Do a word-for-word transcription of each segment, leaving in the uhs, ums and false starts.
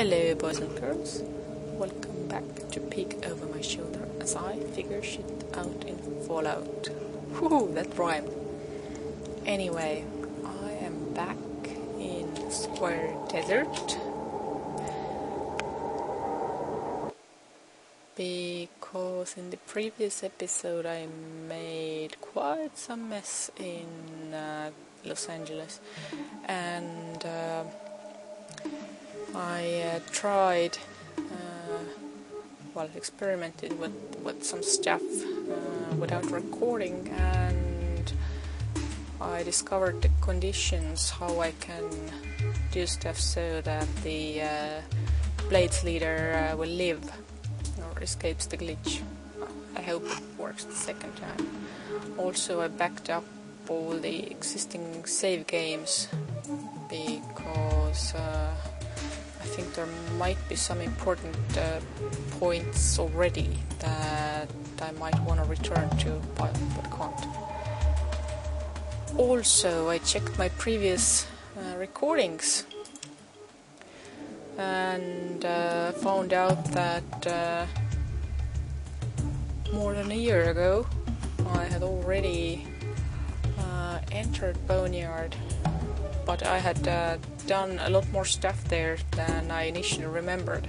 Hello boys and girls, welcome back to Peek Over My Shoulder as I figure shit out in Fallout. Whoo, that rhymed. Anyway, I am back in Square Desert because in the previous episode I made quite some mess in uh, Los Angeles and uh, I uh, tried, uh, well, experimented with, with some stuff uh, without recording, and I discovered the conditions, how I can do stuff so that the uh, Blades Leader uh, will live or escapes the glitch. I hope it works the second time. Also, I backed up all the existing save games because uh, I think there might be some important uh, points already that I might want to return to, but, but can't. Also, I checked my previous uh, recordings and uh, found out that uh, more than a year ago I had already uh, entered Boneyard, but I had uh, done a lot more stuff there than I initially remembered.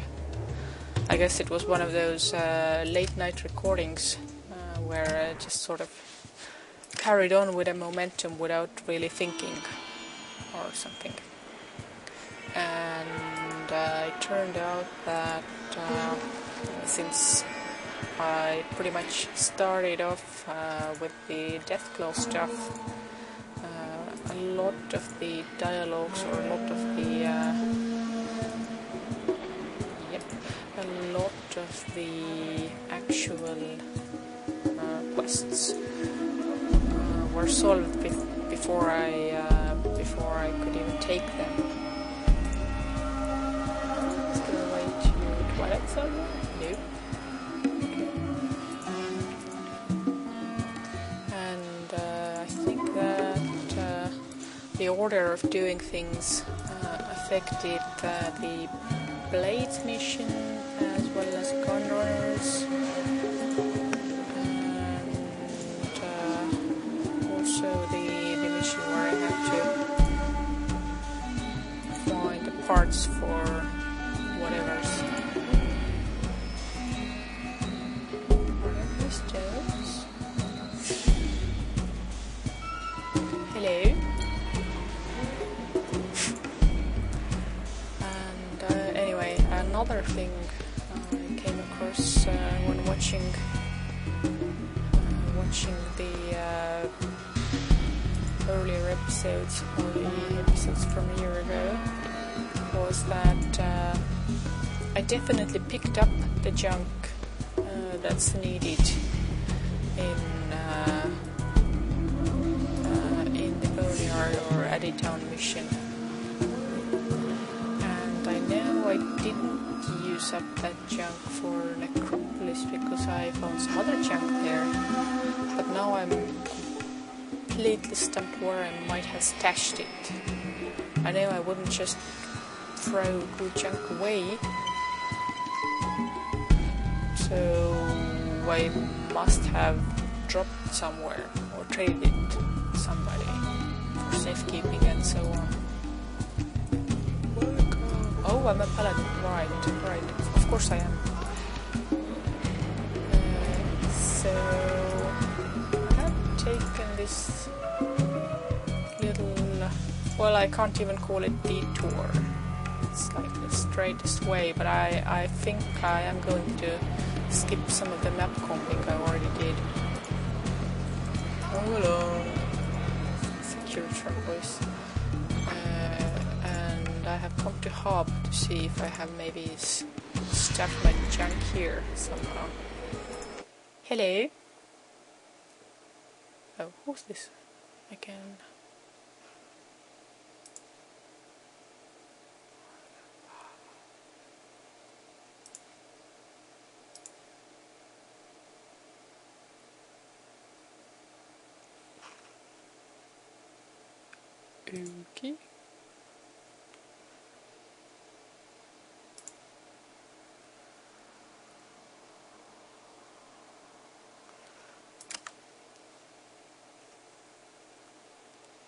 I guess it was one of those uh, late night recordings uh, where I just sort of carried on with a momentum without really thinking or something. And uh, it turned out that uh, since I pretty much started off uh, with the Deathclaw stuff, a lot of the dialogues or a lot of the uh, yep, a lot of the actual uh, quests uh, were solved be before I uh, before I could even take them. Let's go away to Twilight Zone. No. The order of doing things uh, affected uh, the Blades mission as well as Gunrunners, and uh, also the, the mission where I had to find the parts for whatever's. Hello. Another thing I came across uh, when watching uh, watching the uh, earlier episodes or the episodes from a year ago was that uh, I definitely picked up the junk uh, that's needed in uh, uh, in the Boneyard or Additown mission. I didn't use up that junk for Necropolis because I found some other junk there, but now I'm completely stumped where I might have stashed it. I know I wouldn't just throw good junk away, so I must have dropped it somewhere or traded it to somebody for safekeeping and so on. Oh, I'm a paladin. Right, right. Of course I am. Uh, so, I have taken this little... Well, I can't even call it detour. It's like the straightest way, but I, I think I am going to skip some of the map config I already did. Oh, hello. Secure truck voice. I have come to Hob to see if I have maybe stuffed my junk here somehow. Hello? Oh, who's this? I can... Okay.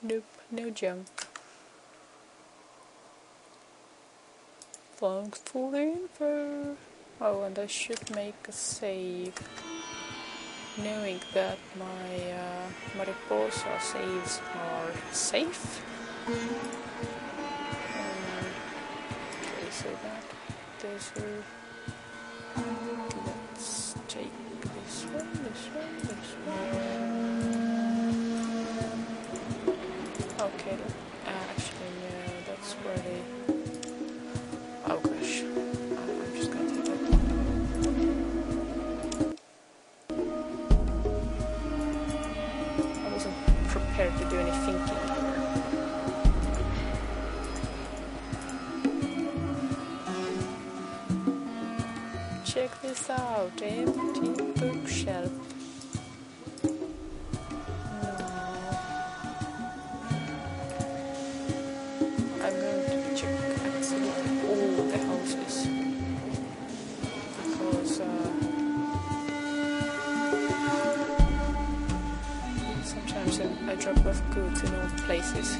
Nope, no jump. Long full info. Oh, and I should make a save, knowing that my uh, Mariposa saves are safe. Um, okay, so that desert. Let's take this one, this one, this one. Okay, uh, actually, no, that's where they. Oh gosh. Check this out, empty bookshelf. No. I'm going to check absolutely all the houses because uh, sometimes I, I drop off goods in old places.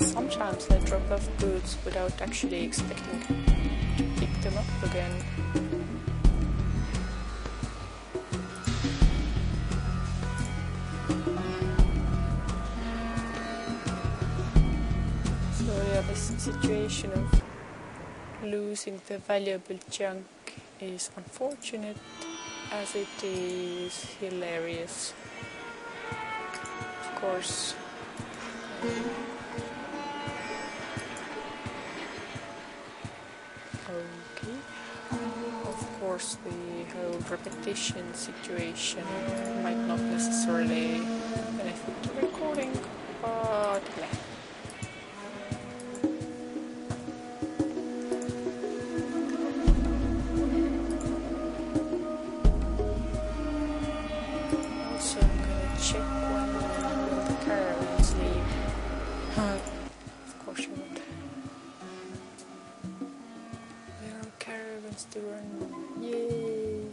Sometimes I drop off goods without actually expecting to pick them up again. So yeah, this situation of losing the valuable junk is unfortunate as it is hilarious. Of course. Um, Of course, the whole repetition situation might not necessarily benefit the recording, but yeah. Also, I'm gonna check when will the caravans leave. Huh. Of course, you would. There are caravans to run. Yay!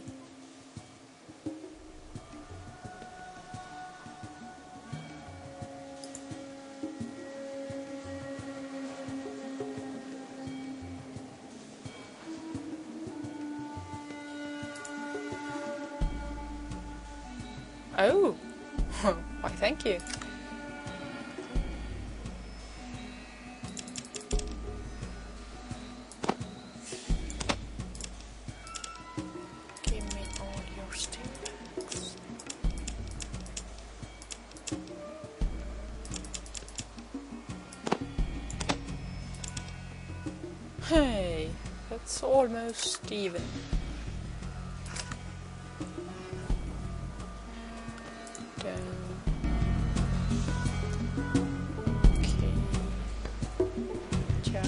Oh! Why, thank you! Hey, that's almost even. Down. Okay. Junk?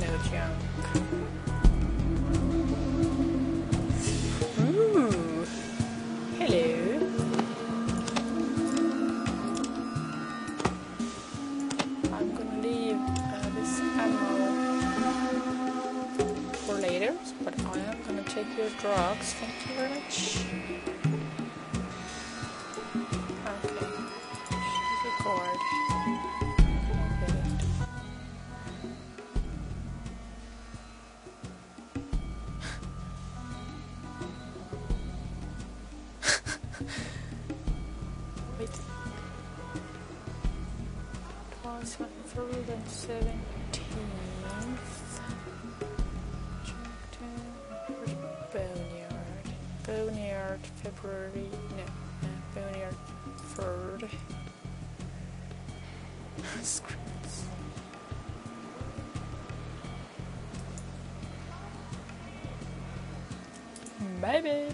No junk. Ooh. Hello. I'm gonna leave uh, this ammo for later, but I am gonna take your drugs. Thank you very much. Okay. Record. Wait. twenty-seventh. Boneyard, February, no, uh, Boneyard third. Screens. Maybe.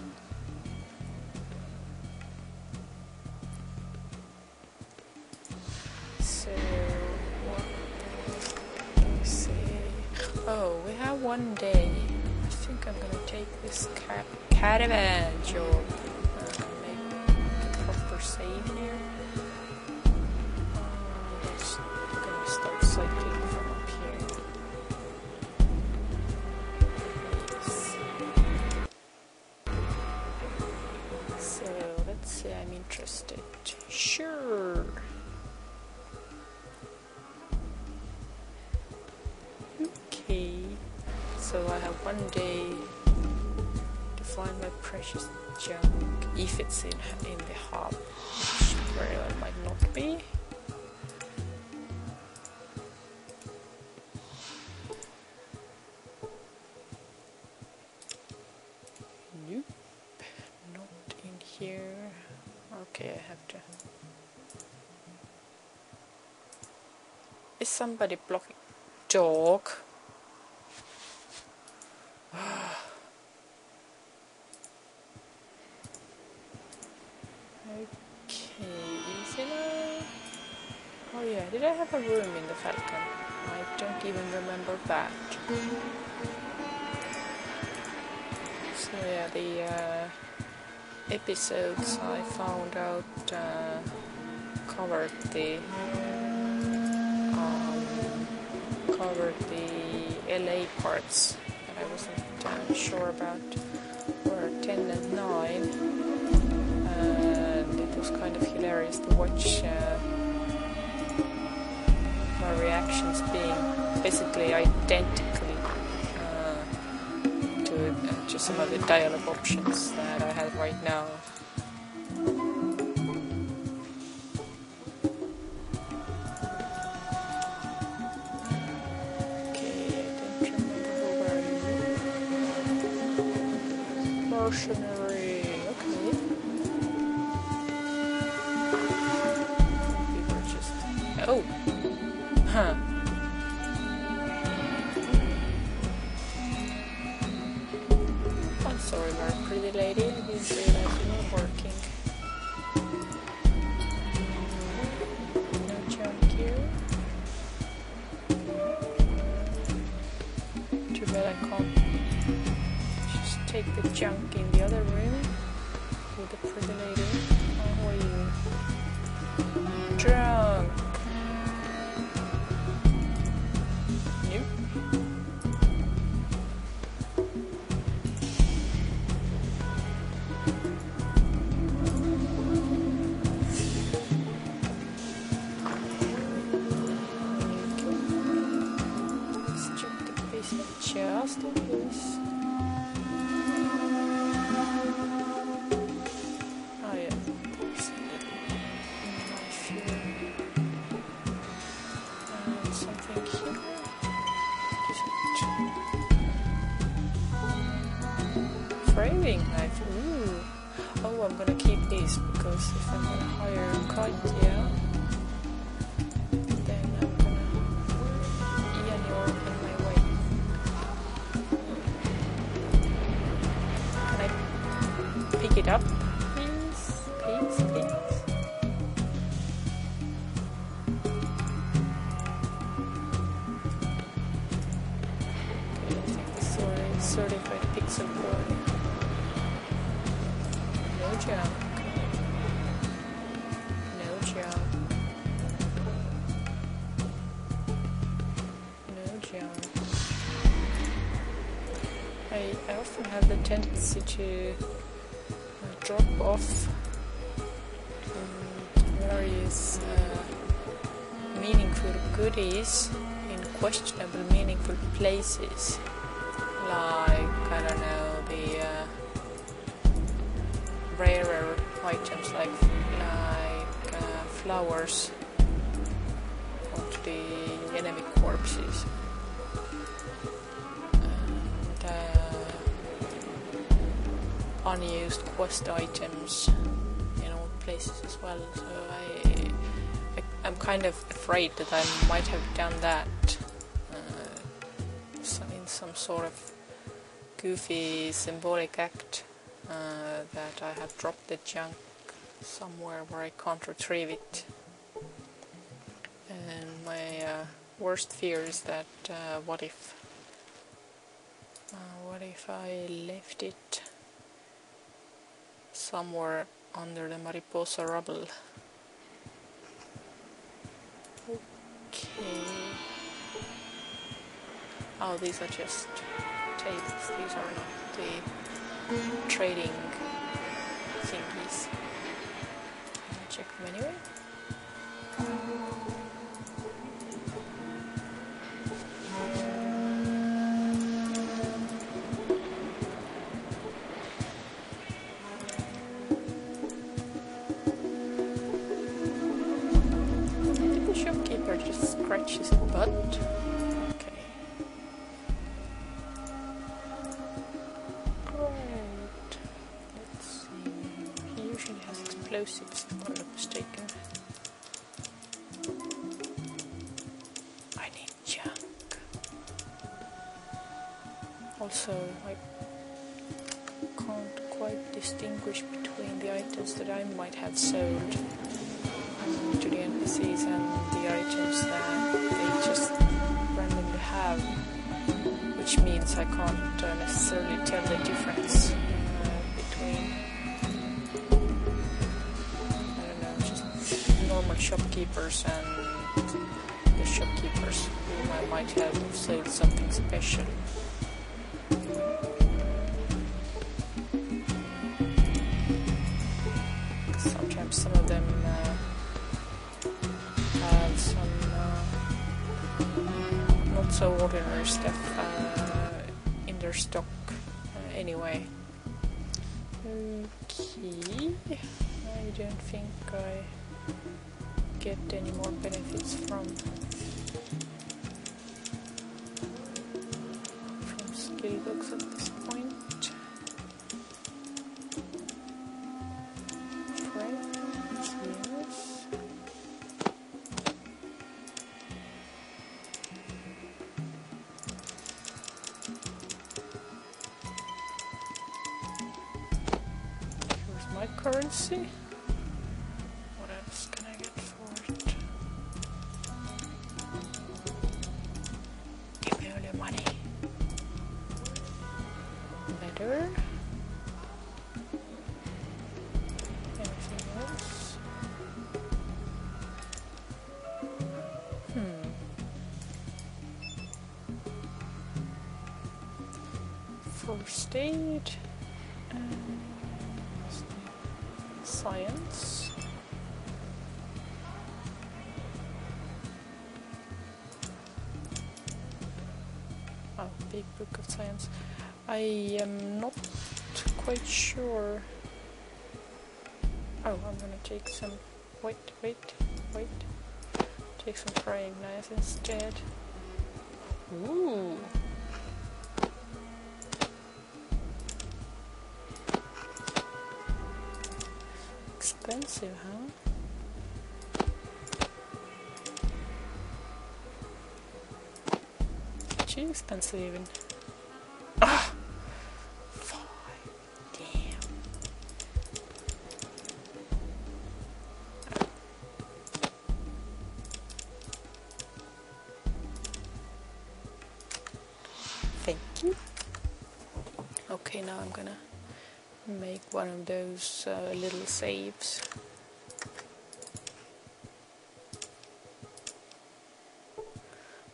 So, what do we say? Oh, we have one day. I think I'm gonna take this car. Caravan job. Uh, make a proper save here. Um, so I have one day to find my precious junk, if it's in, in the hub, which very well might not be. Nope, not in here. Okay, I have to... Is somebody blocking? Dog. Okay, easy now. Oh yeah, did I have a room in the Falcon? I don't even remember that. So yeah, the uh, episodes I found out uh, covered the um, covered the L A parts that I wasn't uh, sure about. Were ten and nine. It was kind of hilarious to watch uh, my reactions being basically identical uh, to, uh, to some of the dialogue options that I have right now. Okay, I don't remember who were you. Mercenary. Oh, huh. I'm sorry, my pretty lady. This is not working. No junk here. Too bad I can't just take the junk in the other room with the pretty lady. How are you? Drunk. Tendency to drop off various uh, meaningful goodies in questionable meaningful places, like, I don't know, the uh, rarer items like like uh, flowers of the enemy corpses. Unused quest items in all places as well, so I, I, I'm kind of afraid that I might have done that uh, some, in some sort of goofy symbolic act, uh, that I have dropped the junk somewhere where I can't retrieve it. And my uh, worst fear is that uh, what if uh, what if I left it somewhere under the Mariposa rubble. Okay. Oh, these are just tables. These are not the trading thingies. I'll check them anyway. which is but okay. Great. Let's see. He usually has explosives, if I'm not mistaken. I need junk. Also, I can't quite distinguish between the items that I might have sold to the N P Cs and the items that they just randomly have, which means I can't uh, necessarily tell the difference uh, between, I don't know, just normal shopkeepers and the shopkeepers whom I might have sold something special. Sometimes some of them uh, some uh, not so ordinary stuff uh, in their stock uh, anyway. Okay, I don't think I get any more benefits from from skill books at this point. Currency. What else can I get for it? Give me all your money. Better. Anything else? Hmm. First aid. Science. Oh, big book of science. I am not quite sure. Oh, I'm gonna take some. Wait, wait, wait. Take some prying knives instead. Ooh. Expensive, huh? Too expensive even. Ah! Five. Damn. Thank you. Okay, now I'm gonna make one of those uh, little saves.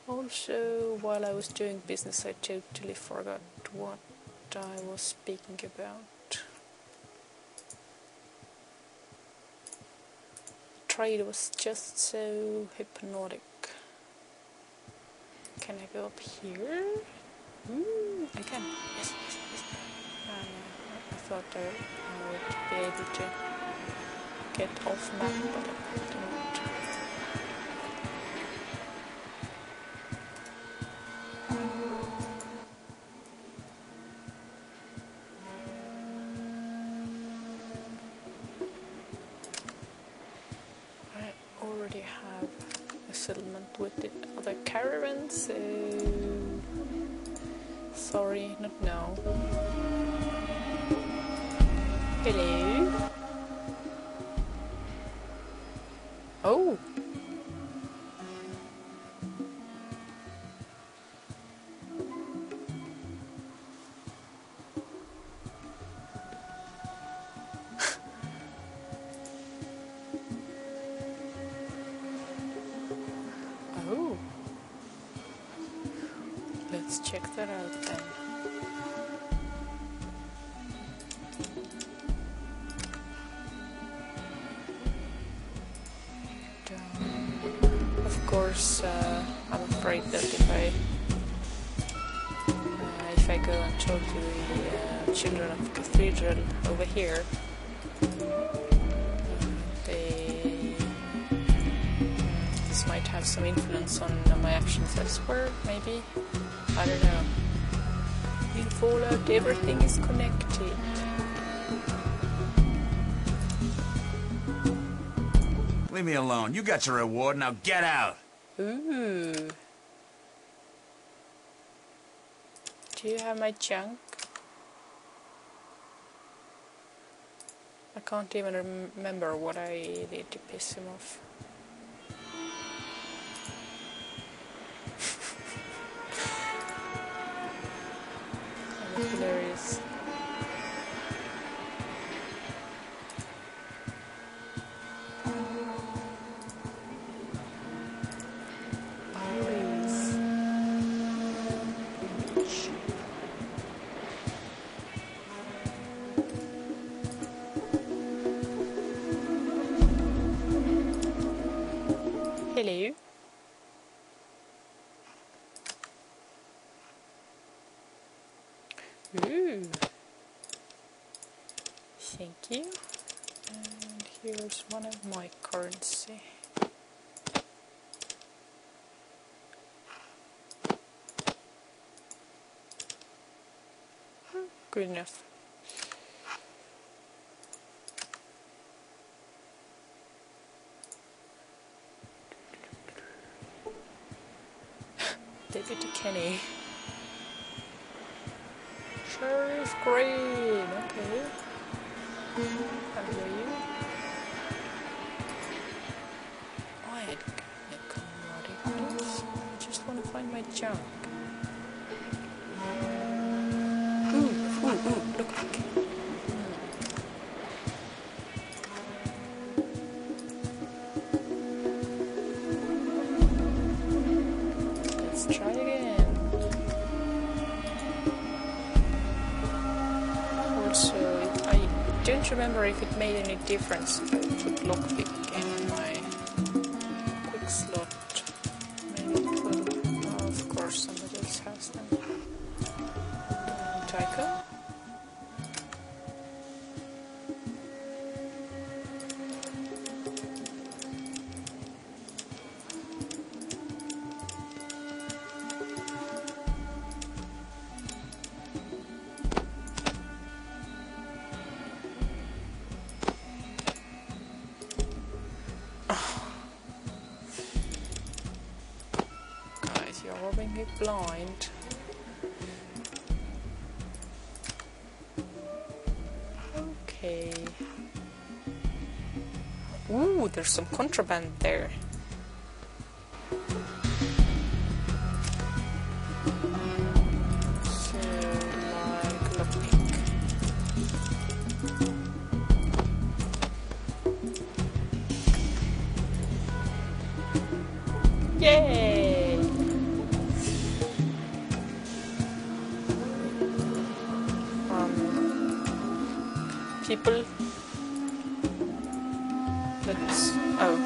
Also, while I was doing business, I totally forgot what I was speaking about. The trade was just so hypnotic. Can I go up here? Mm, I can. Yes, yes, yes. Um, I thought I would be able to get off map, but I don't. I already have a settlement with the other caravan, so sorry, not now. Hello. Oh. Oh. Let's check that out then. Uh, I'm afraid that if I uh, if I go and talk to the uh, children of the cathedral over here, they this might have some influence on, on my actions elsewhere, maybe? I don't know. In Fallout, everything is connected. Leave me alone. You got your reward, now get out! Ooh. Do you have my junk? I can't even rem remember what I did to piss him off. That was hilarious. Hello. Ooh. Thank you. And here's one of my currency. Good enough. Deputy Kenny. Sheriff Green, okay. How are you? Oh, I had narcotics. I just want to find my junk. Ooh, ooh, ooh, look, look. Remember if it made any difference if I put lockpick in my quick slot. Maybe it will. Oh, of course, somebody else has them. Tycho? Blind. Okay. Ooh, there's some contraband there. So, like, lockpick. Yay! People. Let's. Oh.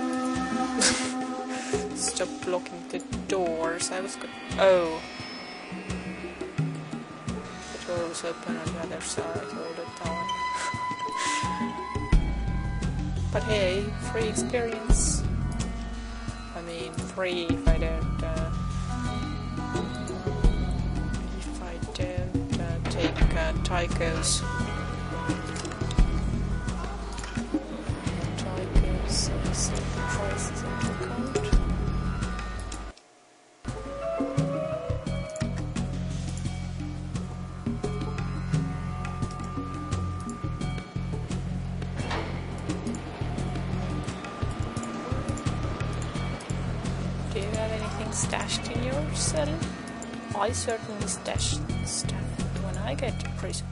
Stop blocking the doors. I was. Go oh. The door was open on the other side all the time. But hey, free experience. I mean, free if I don't. Uh, if I don't uh, take uh, Tycho's. Stashed in your cell? I certainly stash stuff when I get to prison.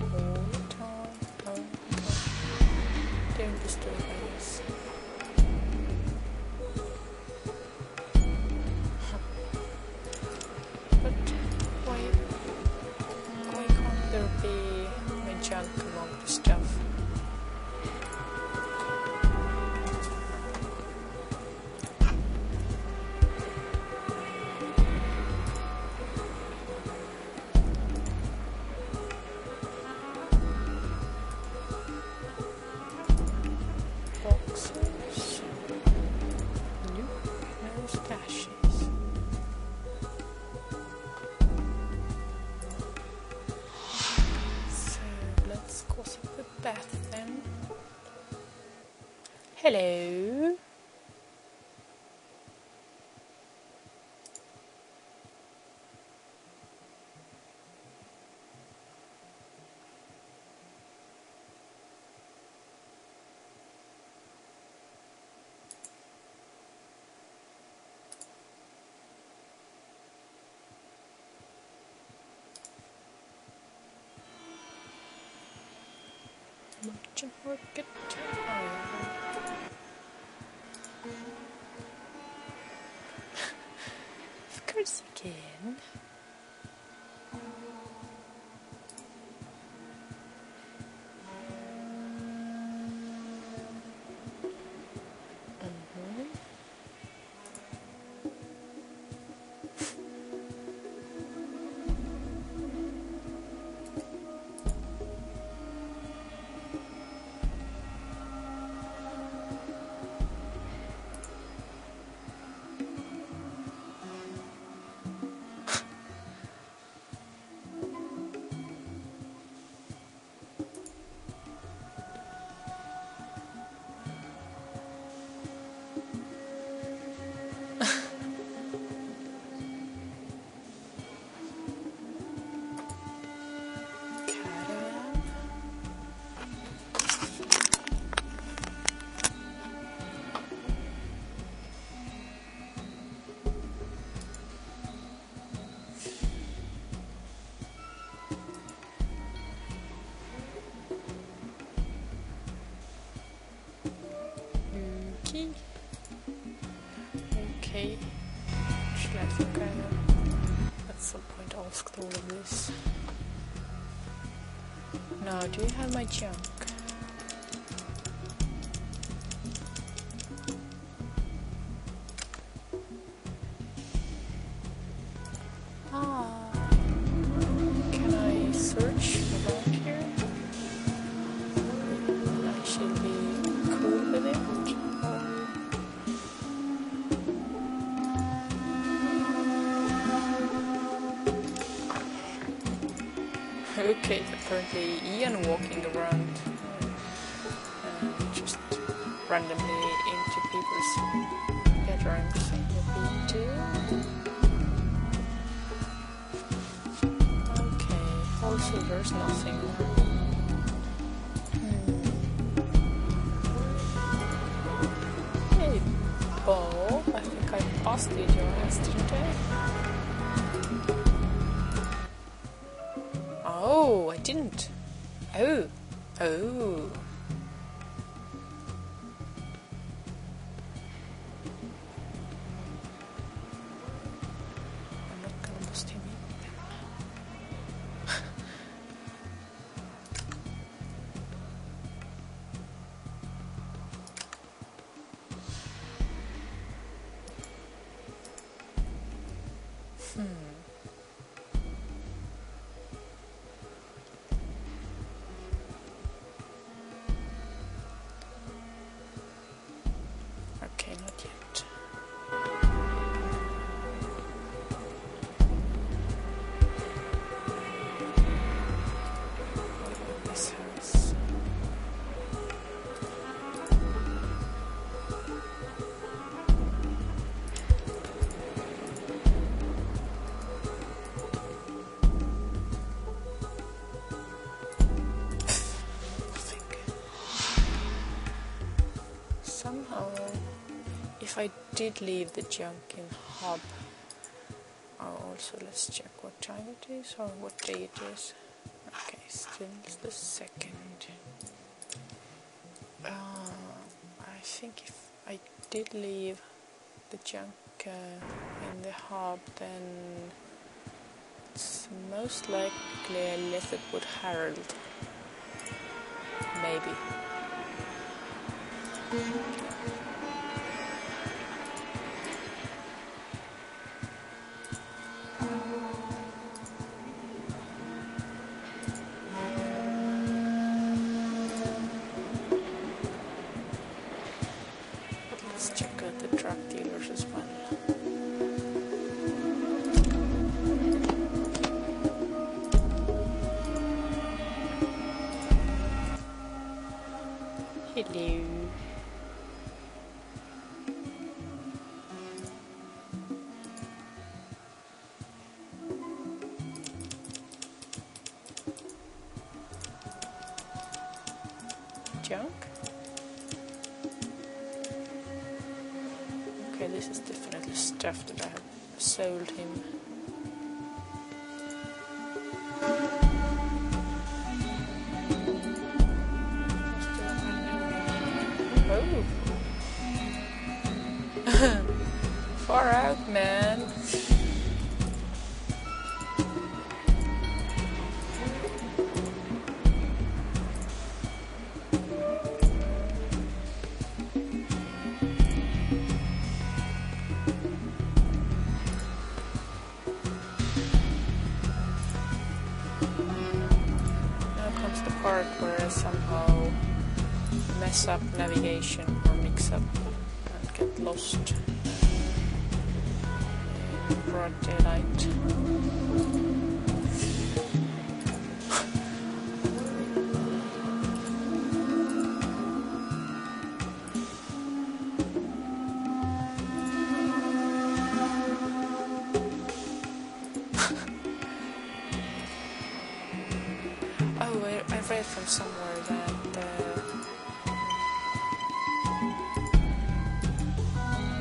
All the time, all the time. Don't disturb us. But why, why can't there be my junk among the stuff? Boxes. Hello. Much more guitar. Of course we can. Now, do you have my junk? Ah, can I search around here? I should be cool with it. Okay, apparently Ian walking around uh, just randomly into people's bedrooms would be too. Okay, also there's nothing. Hmm. Hey, Bo, I think I passed you last today. Oh, I didn't. Oh, oh. I'm not gonna bust him in. Hmm. If I did leave the junk in Hob, oh, also let's check what time it is or what day it is. Okay, still the second. Uh, I think if I did leave the junk uh, in the Hob, then it's most likely I left it with Harold. Maybe. Mm-hmm. Hello. junk. Okay, this is definitely stuff that I have sold him. Far out, man. Now comes the part where I somehow mess up navigation or mix up and get lost. Broad daylight. Oh, I, I read from somewhere that uh,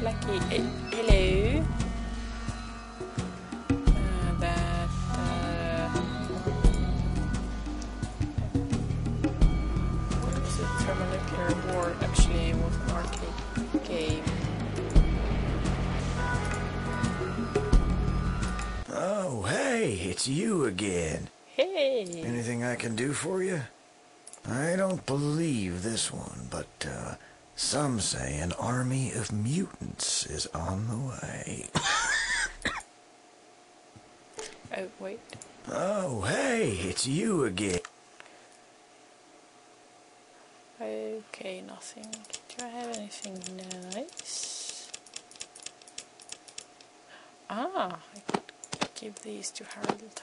Lucky Hello. It's you again. Hey. Anything I can do for you? I don't believe this one, but uh, some say an army of mutants is on the way. Oh, wait. Oh, hey, it's you again. Okay, nothing. Do I have anything nice? Ah, I could give these to Harold.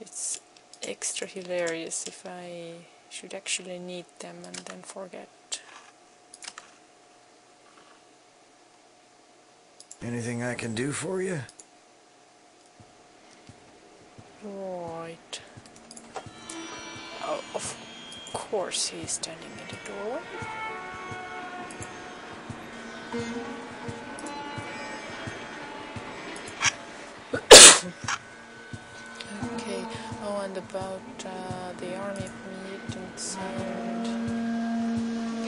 It's extra hilarious if I should actually need them and then forget. Anything I can do for you? Right. Oh, of course he's standing in the doorway. Okay, oh, and about uh, the army of mutants and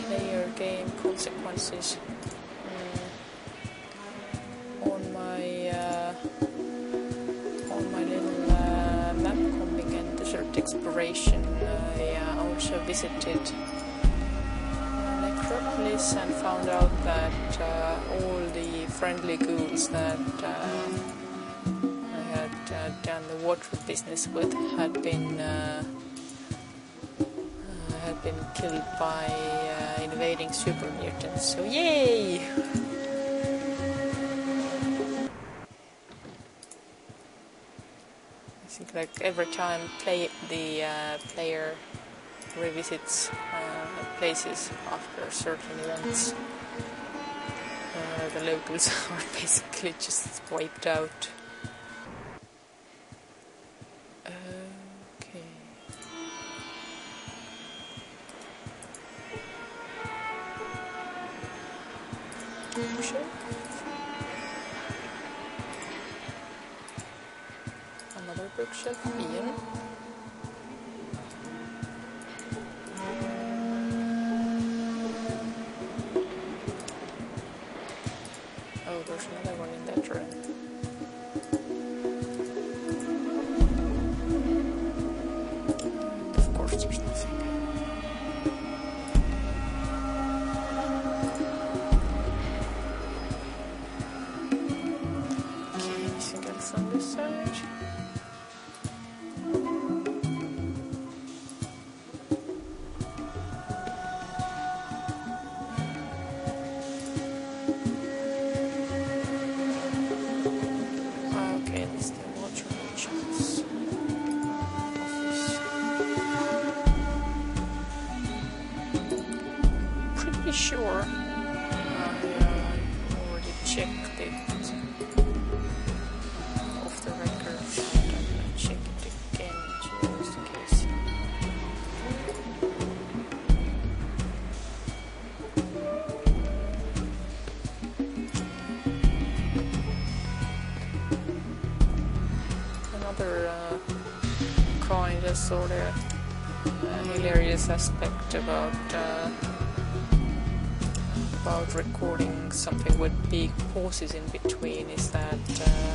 player game consequences. Mm. On my uh, on my little uh, map combing and desert exploration, I uh, also visited Necropolis and found out that uh, all the friendly ghouls that uh, I had uh, done the water business with had been uh, uh, had been killed by uh, invading super mutants. So yay! I think like every time play the uh, player revisits uh, places after certain events, uh, the locals are basically just wiped out. Okay. Sure. Another bookshelf, Ian. Sure, I uh, already checked it off disorder, an hilarious aspect about uh, about recording something with big pauses in between is that uh,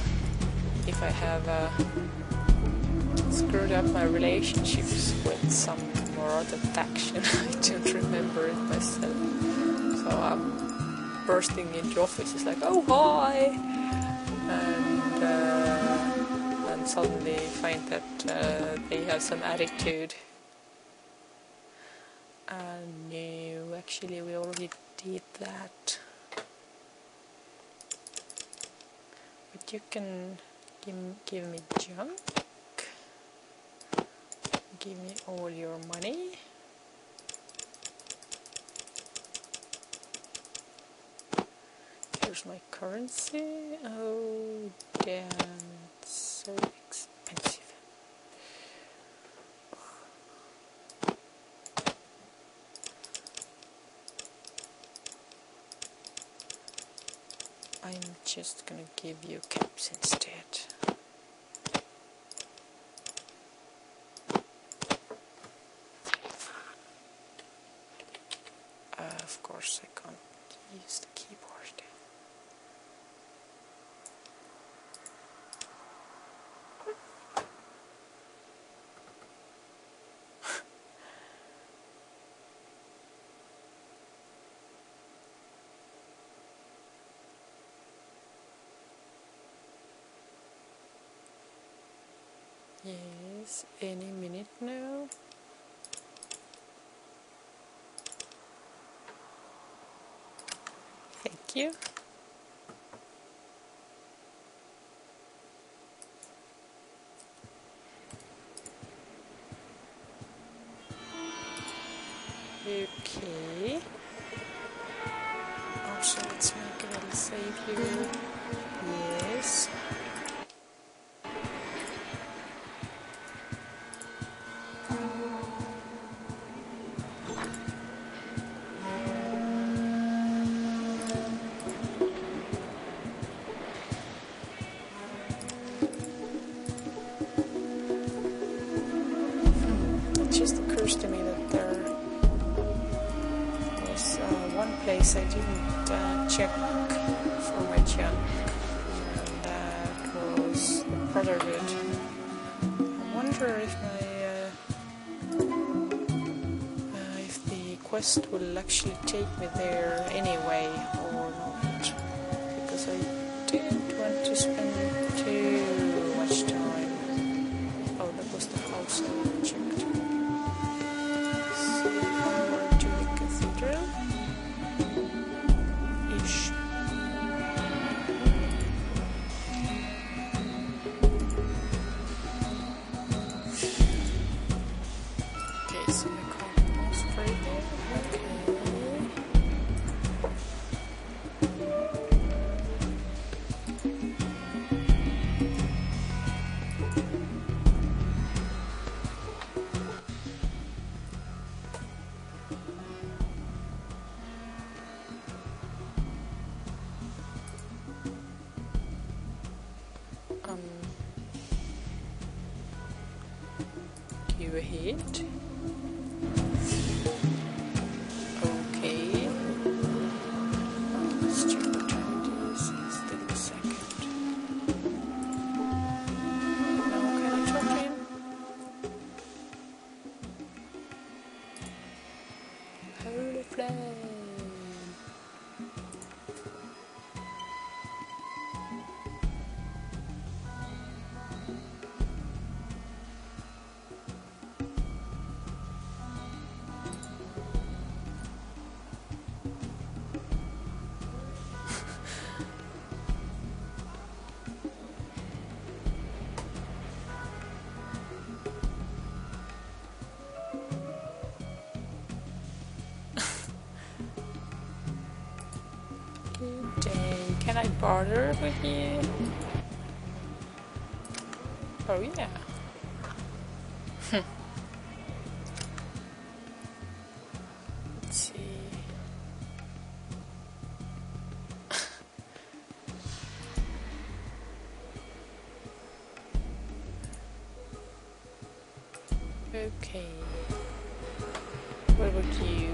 if I have uh, screwed up my relationships with some moronic action, I don't remember it myself. So I'm bursting into offices like, oh hi, and. Uh, suddenly find that uh, they have some attitude. And no, actually we already did that. But you can give, give me junk, give me all your money. Here's my currency, oh damn. So expensive. I'm just gonna give you caps instead. Uh, of course I can't use the keyboard. Yes, any minute now. Thank you. Okay. Also, let's make a little save here. Yes. Will actually take me there anyway or not, because I didn't want to spend too much time. Oh, that was the house I checked. So onward to the cathedral ish. Okay, so the car was right there. Can I barter with you? Oh yeah. Let's see. Okay. What about you?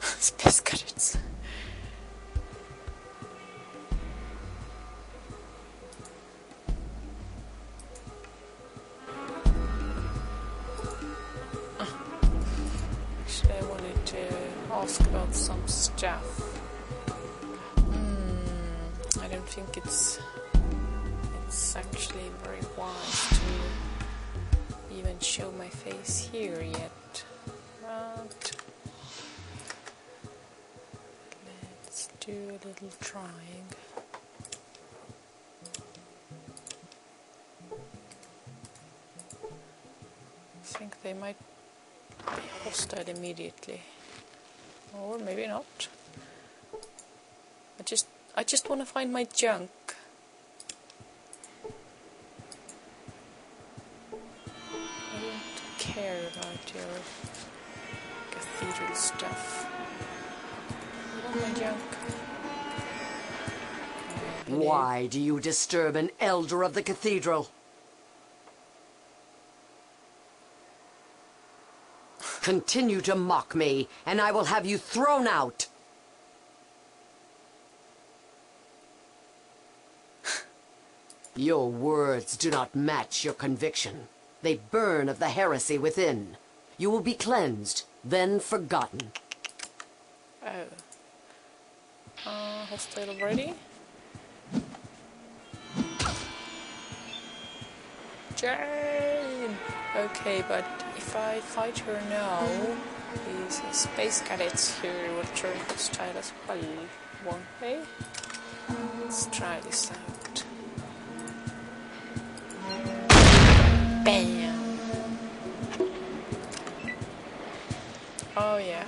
Space cadets. Actually, I wanted to ask about some stuff. Hmm, I don't think it's it's actually very wise to even show my face here yet. But do a little trying. I think they might be hostile immediately, or maybe not. I just, I just want to find my junk. I don't care about your cathedral stuff. I want my junk. Why do you disturb an elder of the cathedral? Continue to mock me, and I will have you thrown out. Your words do not match your conviction. They burn of the heresy within. You will be cleansed, then forgotten. Oh. Uh, hostile already? Jane! Okay, but if I fight her now, these space cadets here will turn hostile as well, won't they? Let's try this out. Bam! Oh yeah.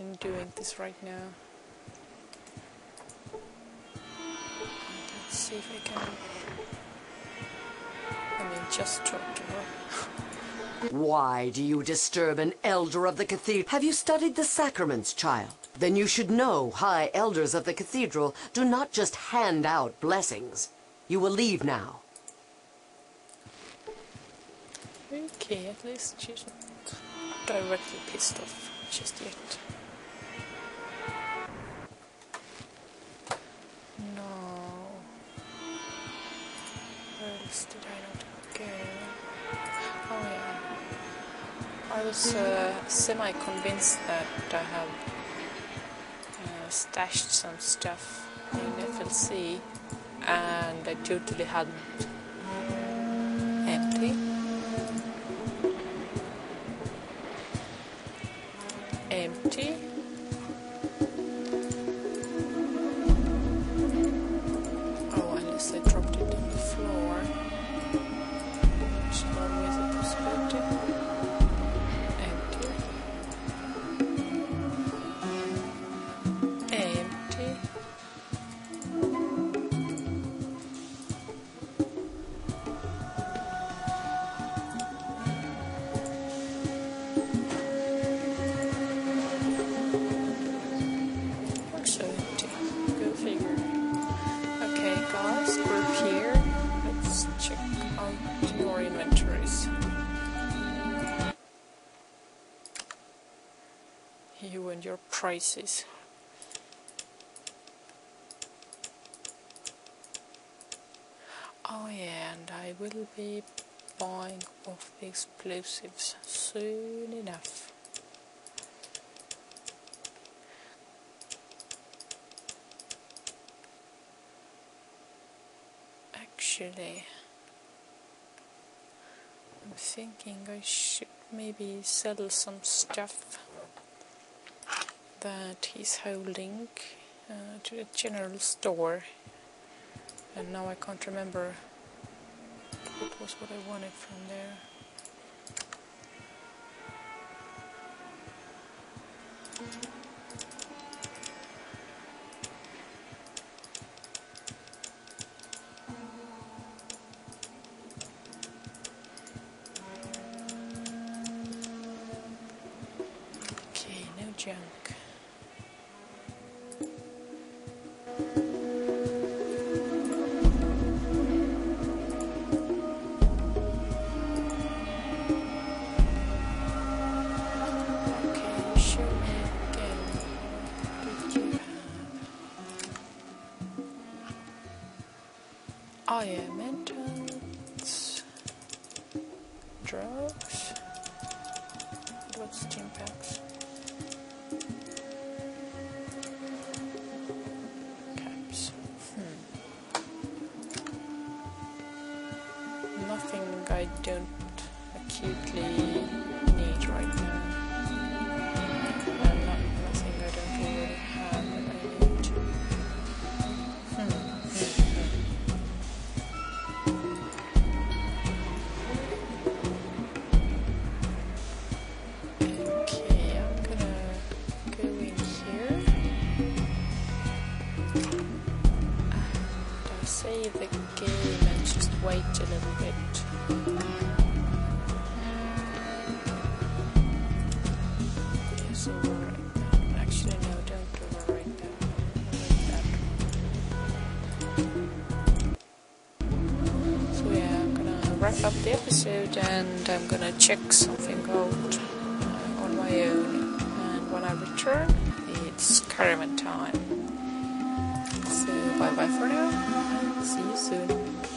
In doing this right now. Let's see if I can. I mean, just talk to her. Why do you disturb an elder of the cathedral? Have you studied the sacraments, child? Then you should know high elders of the cathedral do not just hand out blessings. You will leave now. Okay, at least she's not directly pissed off just yet. No. Where else did I not go? Oh yeah. I was uh, semi-convinced that I have uh, stashed some stuff in F L C and I totally hadn't. Empty. Prices. Oh yeah, and I will be buying off the explosives soon enough. Actually, I'm thinking I should maybe sell some stuff that he's holding uh, to the general store. And now I can't remember what was what I wanted from there. Okay, no junk. Oh yeah, metals, drugs, what's gym packs? Caps. Hmm. Nothing I don't acutely need right now. And not, nothing I don't already have that I need. Up the episode, and I'm gonna check something out uh, on my own, and when I return it's experiment time. So bye bye for now and see you soon.